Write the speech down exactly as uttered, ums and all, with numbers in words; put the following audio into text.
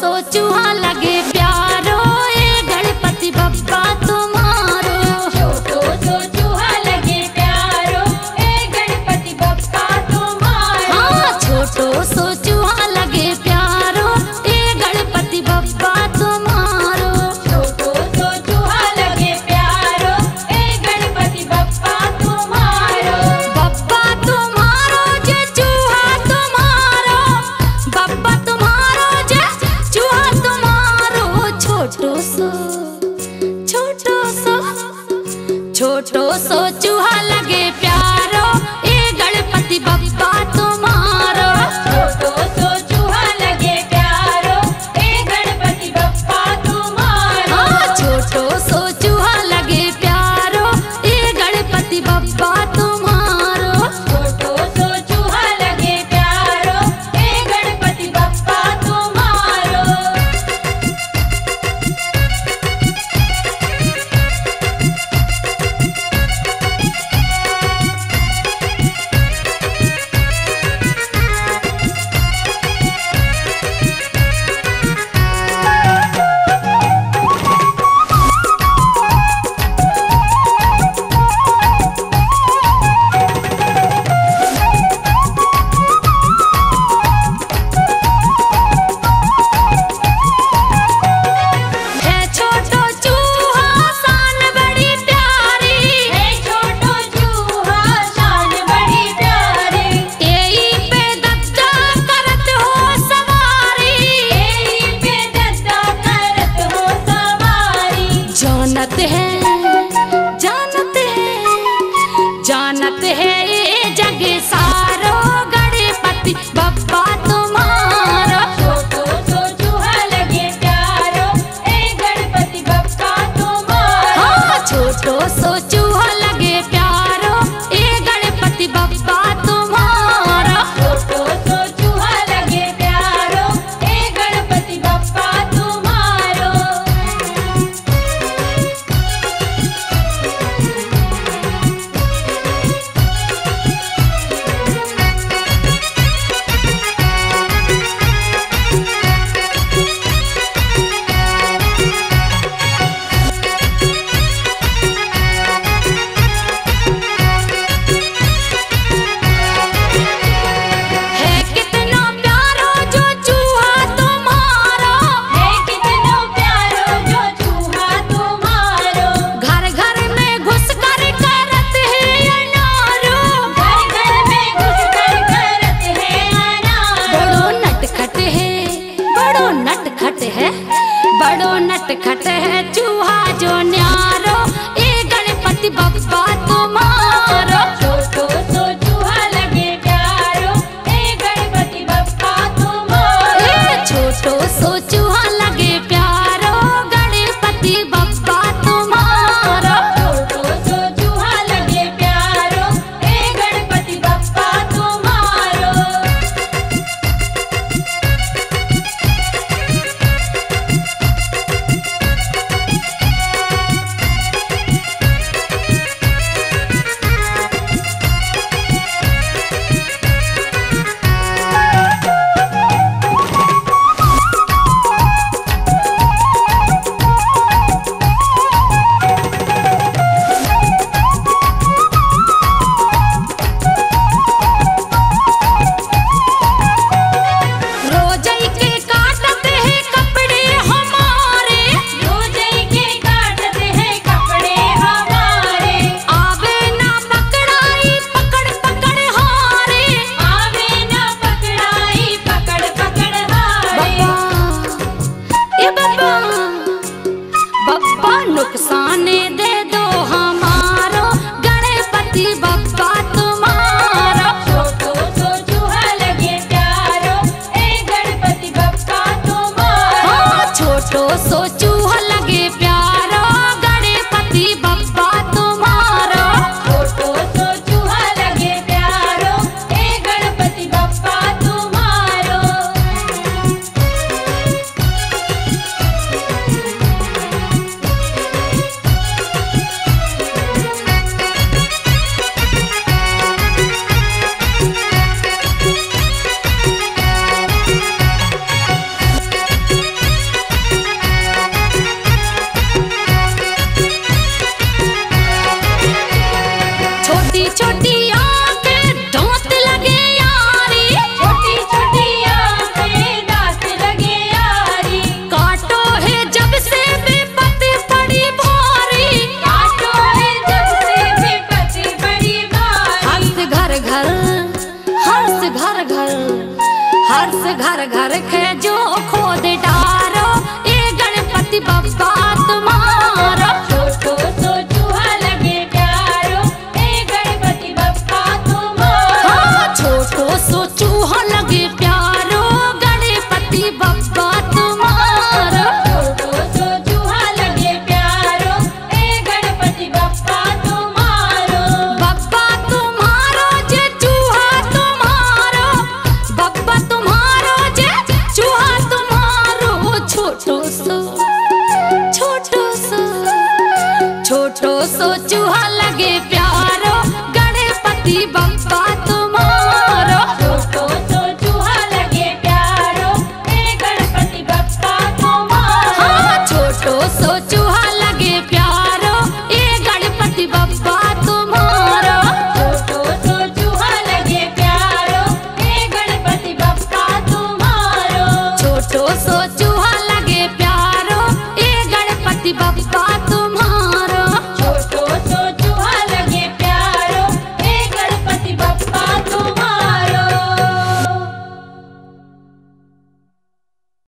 सो चूहा लगे प्यारो, ए गणपति बप्पा तुम्हारो। छोटो सो चूहा लगे प्यारो, ए गणपति बप्पा तुम्हारो। हाँ, छोटो सो चूहा लगे प्यारो, ए गणपति बप्पा तुम्हारो। छोटो सो चूहा लगे प्यारो, ए गणपति बप्पा तुम्हारो। बप्पा तुम्हारो जे चूहा तुम्हारो, बप्पा छोटो सो छोटो सो चूहा लगे प्यारो, ए गणपति बप्पा तुम्हारो। छोटो सो चूहा लगे प्यारो, ए गणपति बप्पा तुम्हारो। छोटो सो चूहा लगे प्यारो, ए गणपति बप्पा तुम्हारो। छोटो सो चूहा लगे प्यारो, ए गणपति बप्पा तुम्हारो। जानत है जानत है जानत है ये जग सारो, गणपति बप्पा तुम्हारा। छोटो सो चूहा लगे प्यारो, ए गणपति बप्पा तुम्हारा। हाँ, छोटो सो चूहा लगे प्यारो, ए गणपति बप्पा तुम्हारा। छोटो सो चूहा लगे प्यारो, ए गणपति बप्पा तुम्हारो। बड़ो नटखट है चूहा जो न्यारो, ए गणपति बप्पा तुम्हारो। छोटो सो चूहा लगे प्यारो, ए गणपति बप्पा तुम्हारो। छोटो सो चूहा लगे प्यारो, गणपति बप्पा तुम्हारो। छोटो सो चूहा लगे प्यारो, ए गणपति बप्पा तुम्हारो। घर के जो खोद डाल।